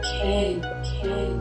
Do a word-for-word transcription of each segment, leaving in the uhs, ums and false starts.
K, K.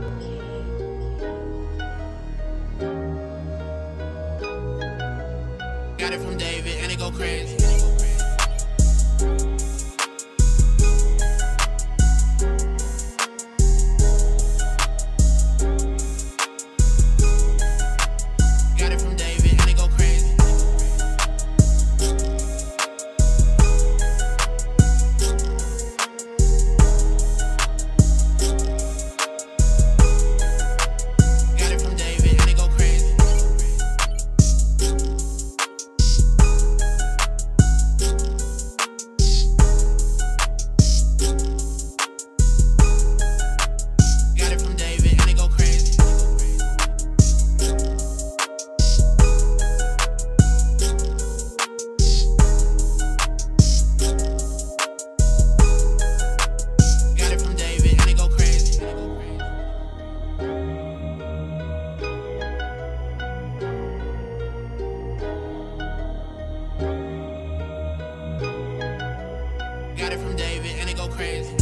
Got it from David and it go crazy. Got it from David and it go crazy.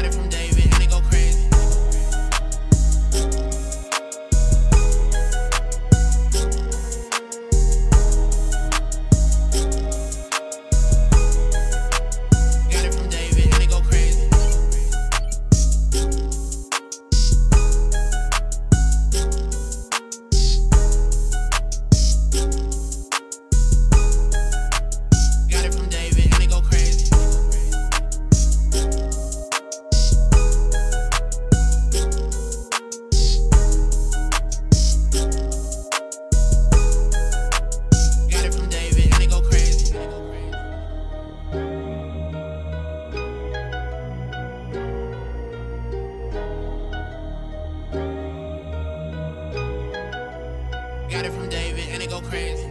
Got it from David and it go crazy.